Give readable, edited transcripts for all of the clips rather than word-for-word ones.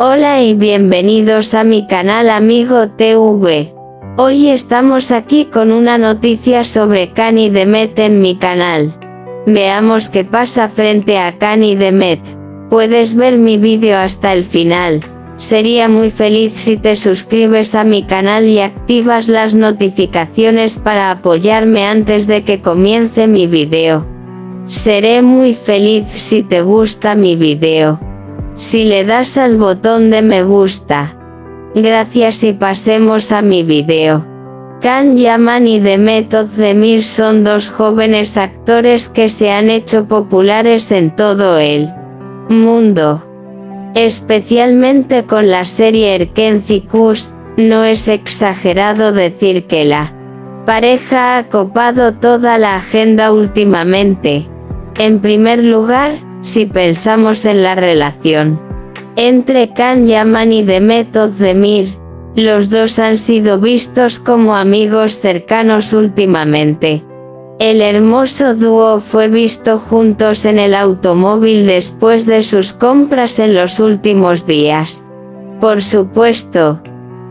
Hola y bienvenidos a mi canal Amigo TV. Hoy estamos aquí con una noticia sobre Can y Demet en mi canal. Veamos qué pasa frente a Can y Demet. Puedes ver mi vídeo hasta el final. Sería muy feliz si te suscribes a mi canal y activas las notificaciones para apoyarme antes de que comience mi vídeo. Seré muy feliz si te gusta mi vídeo. Si le das al botón de me gusta. Gracias y pasemos a mi video. Can Yaman y Demet Özdemir son dos jóvenes actores que se han hecho populares en todo el mundo. Especialmente con la serie Erkenci Kuş. No es exagerado decir que la pareja ha copado toda la agenda últimamente. En primer lugar, si pensamos en la relación entre Can Yaman y Demet Özdemir, los dos han sido vistos como amigos cercanos últimamente. El hermoso dúo fue visto juntos en el automóvil después de sus compras en los últimos días. Por supuesto,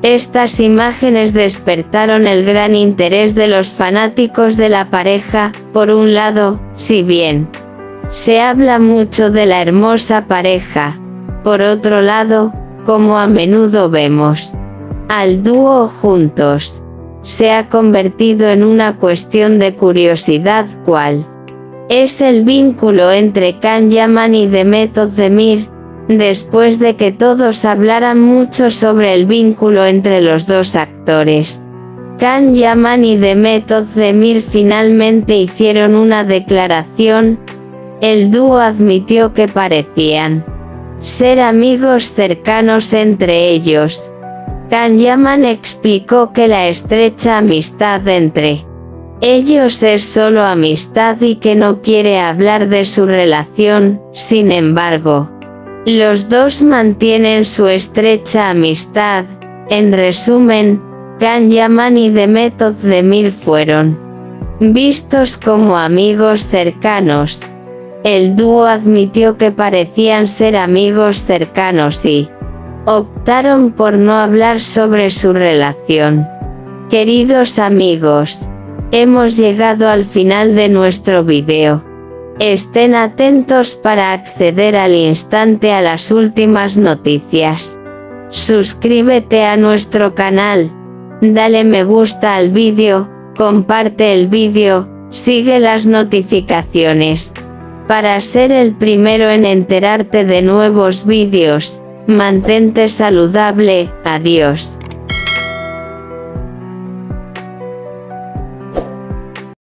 estas imágenes despertaron el gran interés de los fanáticos de la pareja. Por un lado, si bien se habla mucho de la hermosa pareja, por otro lado, como a menudo vemos al dúo juntos, se ha convertido en una cuestión de curiosidad cuál es el vínculo entre Can Yaman y Demet Özdemir, después de que todos hablaran mucho sobre el vínculo entre los dos actores. Can Yaman y Demet Özdemir finalmente hicieron una declaración. El dúo admitió que parecían ser amigos cercanos entre ellos. Can Yaman explicó que la estrecha amistad entre ellos es solo amistad y que no quiere hablar de su relación. Sin embargo, los dos mantienen su estrecha amistad. En resumen, Can Yaman y Demet Özdemir fueron vistos como amigos cercanos. El dúo admitió que parecían ser amigos cercanos y optaron por no hablar sobre su relación. Queridos amigos, hemos llegado al final de nuestro video. Estén atentos para acceder al instante a las últimas noticias. Suscríbete a nuestro canal, dale me gusta al vídeo, comparte el vídeo, sigue las notificaciones. Para ser el primero en enterarte de nuevos vídeos, mantente saludable. Adiós.